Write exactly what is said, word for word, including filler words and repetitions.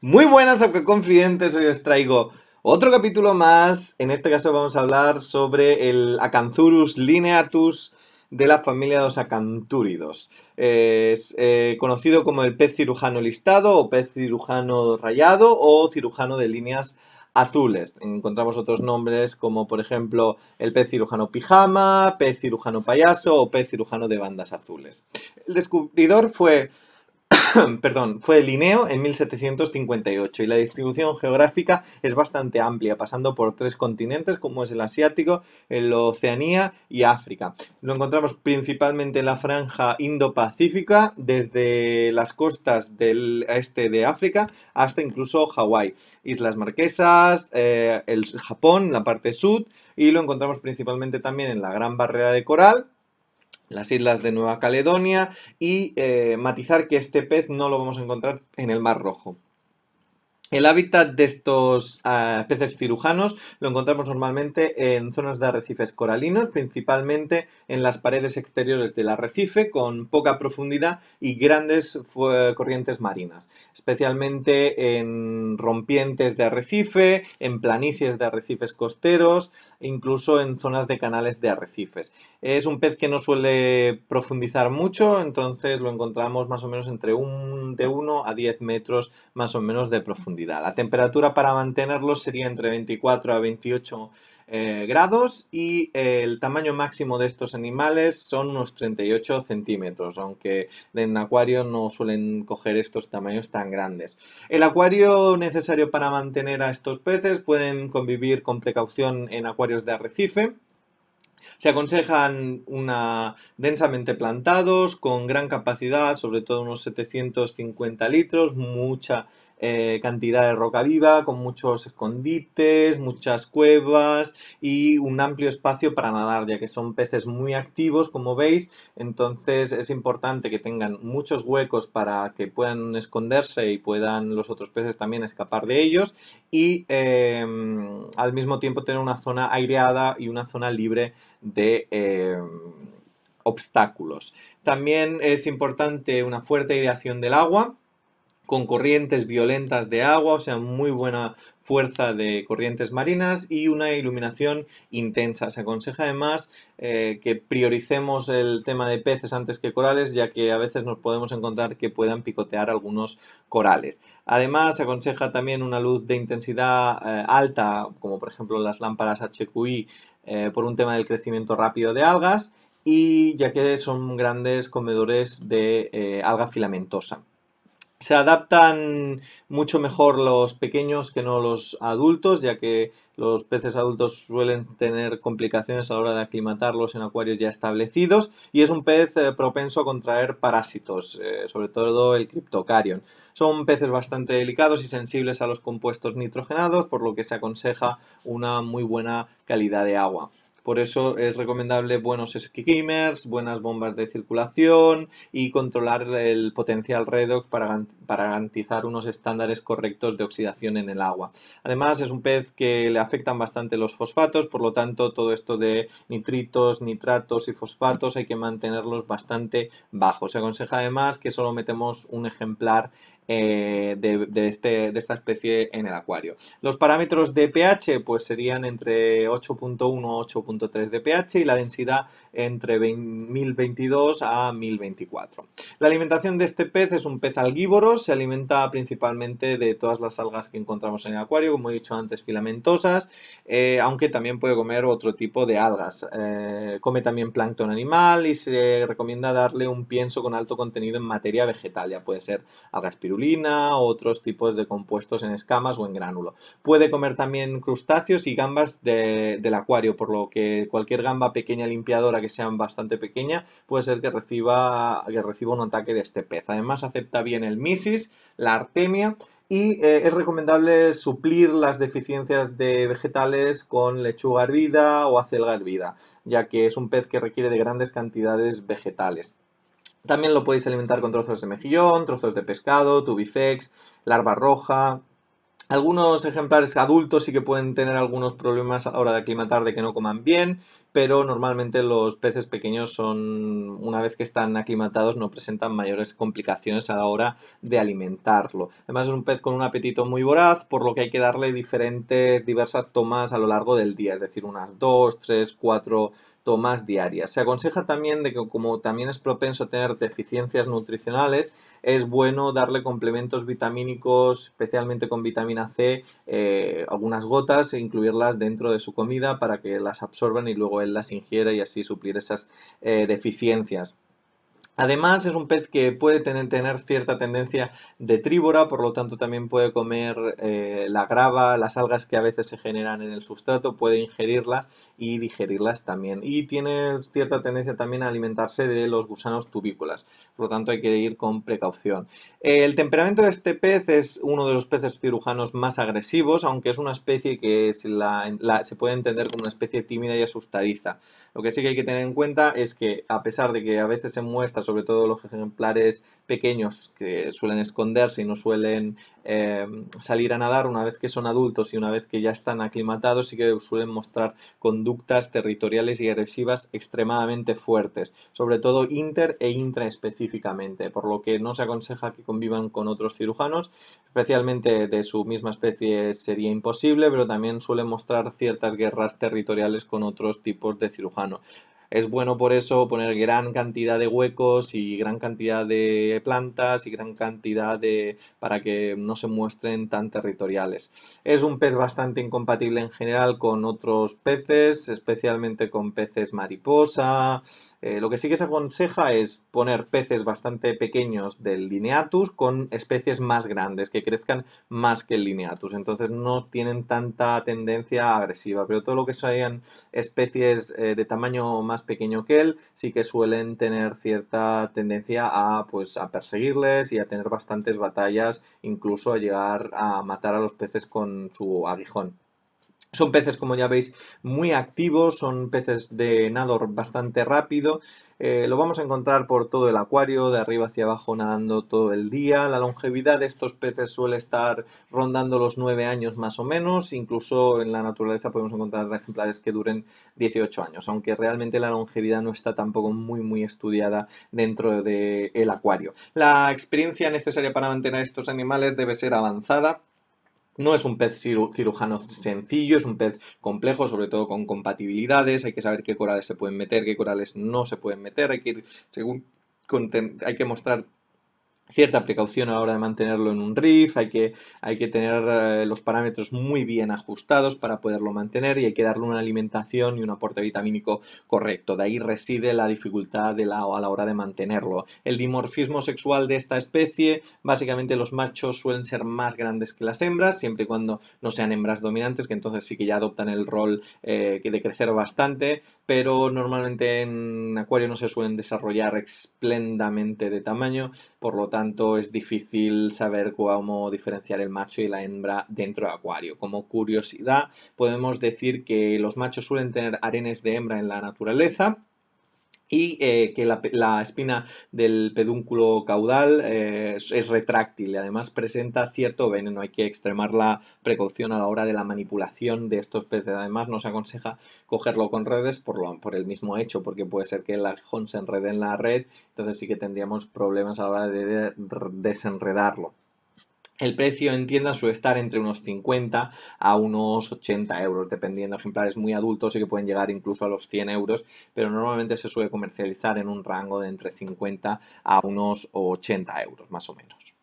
Muy buenas, HQConfidentes, hoy os traigo otro capítulo más. En este caso vamos a hablar sobre el Acanthurus lineatus de la familia de los acantúridos. Es eh, conocido como el pez cirujano listado o pez cirujano rayado o cirujano de líneas azules. Encontramos otros nombres como por ejemplo el pez cirujano pijama, pez cirujano payaso o pez cirujano de bandas azules. El descubridor fue, perdón, fue Linneo en mil setecientos cincuenta y ocho y la distribución geográfica es bastante amplia, pasando por tres continentes como es el asiático, el Oceanía y África. Lo encontramos principalmente en la franja Indo-Pacífica, desde las costas del este de África hasta incluso Hawái, Islas Marquesas, eh, el Japón, la parte sur, y lo encontramos principalmente también en la Gran Barrera de Coral, las islas de Nueva Caledonia y eh, matizar que este pez no lo vamos a encontrar en el Mar Rojo. El hábitat de estos uh, peces cirujanos lo encontramos normalmente en zonas de arrecifes coralinos, principalmente en las paredes exteriores del arrecife con poca profundidad y grandes corrientes marinas, especialmente en rompientes de arrecife, en planicies de arrecifes costeros, incluso en zonas de canales de arrecifes. Es un pez que no suele profundizar mucho, entonces lo encontramos más o menos entre un, de uno a diez metros más o menos de profundidad. La temperatura para mantenerlos sería entre veinticuatro a veintiocho eh, grados y el tamaño máximo de estos animales son unos treinta y ocho centímetros, aunque en acuario no suelen coger estos tamaños tan grandes. El acuario necesario para mantener a estos peces pueden convivir con precaución en acuarios de arrecife. Se aconsejan una, densamente plantados, con gran capacidad, sobre todo unos setecientos cincuenta litros, mucha Eh, cantidad de roca viva, con muchos escondites, muchas cuevas y un amplio espacio para nadar, ya que son peces muy activos, como veis. Entonces es importante que tengan muchos huecos para que puedan esconderse y puedan los otros peces también escapar de ellos, y eh, al mismo tiempo tener una zona aireada y una zona libre de eh, obstáculos. También es importante una fuerte aireación del agua, con corrientes violentas de agua, o sea, muy buena fuerza de corrientes marinas y una iluminación intensa. Se aconseja además eh, que prioricemos el tema de peces antes que corales, ya que a veces nos podemos encontrar que puedan picotear algunos corales. Además, se aconseja también una luz de intensidad eh, alta, como por ejemplo las lámparas H Q I, eh, por un tema del crecimiento rápido de algas, y ya que son grandes comedores de eh, alga filamentosa. Se adaptan mucho mejor los pequeños que no los adultos, ya que los peces adultos suelen tener complicaciones a la hora de aclimatarlos en acuarios ya establecidos, y es un pez eh, propenso a contraer parásitos, eh, sobre todo el criptocarión. Son peces bastante delicados y sensibles a los compuestos nitrogenados, por lo que se aconseja una muy buena calidad de agua. Por eso es recomendable buenos skimmers, buenas bombas de circulación y controlar el potencial redox para, para garantizar unos estándares correctos de oxidación en el agua. Además, es un pez que le afectan bastante los fosfatos, por lo tanto todo esto de nitritos, nitratos y fosfatos hay que mantenerlos bastante bajos. Se aconseja además que solo metemos un ejemplar Eh, de, de, este, de esta especie en el acuario. Los parámetros de pH pues serían entre ocho punto uno a ocho punto tres de pH y la densidad entre mil veintidós a mil veinticuatro. La alimentación de este pez es un pez algívoro, se alimenta principalmente de todas las algas que encontramos en el acuario, como he dicho antes, filamentosas, eh, aunque también puede comer otro tipo de algas. Eh, come también plancton animal y se recomienda darle un pienso con alto contenido en materia vegetal, ya puede ser alga espirulina, otros tipos de compuestos en escamas o en gránulo. Puede comer también crustáceos y gambas de, del acuario, por lo que cualquier gamba pequeña limpiadora que sea bastante pequeña puede ser que reciba, que reciba un ataque de este pez. Además acepta bien el misis, la artemia, y eh, es recomendable suplir las deficiencias de vegetales con lechuga hervida o acelga hervida, ya que es un pez que requiere de grandes cantidades vegetales. También lo podéis alimentar con trozos de mejillón, trozos de pescado, tubifex, larva roja, Algunos ejemplares adultos sí que pueden tener algunos problemas a la hora de aclimatar, de que no coman bien, pero normalmente los peces pequeños son, una vez que están aclimatados, no presentan mayores complicaciones a la hora de alimentarlo. Además es un pez con un apetito muy voraz, por lo que hay que darle diferentes, diversas tomas a lo largo del día, es decir, unas dos, tres, cuatro tomas diarias. Se aconseja también de que, como también es propenso a tener deficiencias nutricionales, es bueno darle complementos vitamínicos, especialmente con vitamina C, eh, algunas gotas e incluirlas dentro de su comida para que las absorban y luego él las ingiera y así suplir esas eh, deficiencias. Además es un pez que puede tener, tener cierta tendencia de tríbora, por lo tanto también puede comer eh, la grava, las algas que a veces se generan en el sustrato, puede ingerirlas y digerirlas también. Y tiene cierta tendencia también a alimentarse de los gusanos tubícolas, por lo tanto hay que ir con precaución. El temperamento de este pez es uno de los peces cirujanos más agresivos, aunque es una especie que es la, la, se puede entender como una especie tímida y asustadiza. Lo que sí que hay que tener en cuenta es que, a pesar de que a veces se muestra, sobre todo los ejemplares pequeños que suelen esconderse y no suelen eh, salir a nadar, una vez que son adultos y una vez que ya están aclimatados, sí que suelen mostrar conductas territoriales y agresivas extremadamente fuertes, sobre todo inter e intra específicamente, por lo que no se aconseja que convivan con otros cirujanos, especialmente de su misma especie sería imposible, pero también suelen mostrar ciertas guerras territoriales con otros tipos de cirujanos. Es bueno por eso poner gran cantidad de huecos y gran cantidad de plantas y gran cantidad de... para que no se muestren tan territoriales. Es un pez bastante incompatible en general con otros peces, especialmente con peces mariposa. Eh, lo que sí que se aconseja es poner peces bastante pequeños del Lineatus con especies más grandes, que crezcan más que el Lineatus. Entonces no tienen tanta tendencia agresiva, pero todo lo que sean especies eh, de tamaño más pequeño que él sí que suelen tener cierta tendencia a, pues, a perseguirles y a tener bastantes batallas, incluso a llegar a matar a los peces con su aguijón. Son peces, como ya veis, muy activos, son peces de nado bastante rápido. Eh, lo vamos a encontrar por todo el acuario, de arriba hacia abajo nadando todo el día. La longevidad de estos peces suele estar rondando los nueve años más o menos. Incluso en la naturaleza podemos encontrar ejemplares que duren dieciocho años, aunque realmente la longevidad no está tampoco muy muy estudiada dentro del acuario. La experiencia necesaria para mantener estos animales debe ser avanzada. No es un pez cirujano sencillo, es un pez complejo, sobre todo con compatibilidades. Hay que saber qué corales se pueden meter, qué corales no se pueden meter. Hay que ir según, hay que mostrar cierta precaución a la hora de mantenerlo en un R I F, hay que, hay que tener eh, los parámetros muy bien ajustados para poderlo mantener y hay que darle una alimentación y un aporte vitamínico correcto. De ahí reside la dificultad de la, a la hora de mantenerlo. El dimorfismo sexual de esta especie, básicamente los machos suelen ser más grandes que las hembras, siempre y cuando no sean hembras dominantes, que entonces sí que ya adoptan el rol eh, de crecer bastante, pero normalmente en acuario no se suelen desarrollar espléndidamente de tamaño, por lo tanto tanto es difícil saber cómo diferenciar el macho y la hembra dentro de acuario. Como curiosidad podemos decir que los machos suelen tener harenes de hembra en la naturaleza y eh, que la, la espina del pedúnculo caudal eh, es, es retráctil y además presenta cierto veneno. Hay que extremar la precaución a la hora de la manipulación de estos peces. Además no se aconseja cogerlo con redes por, lo, por el mismo hecho, porque puede ser que el aguijón se enrede en la red, entonces sí que tendríamos problemas a la hora de desenredarlo. El precio en tienda suele estar entre unos cincuenta a unos ochenta euros, dependiendo. Ejemplares muy adultos y que pueden llegar incluso a los cien euros, pero normalmente se suele comercializar en un rango de entre cincuenta a unos ochenta euros, más o menos.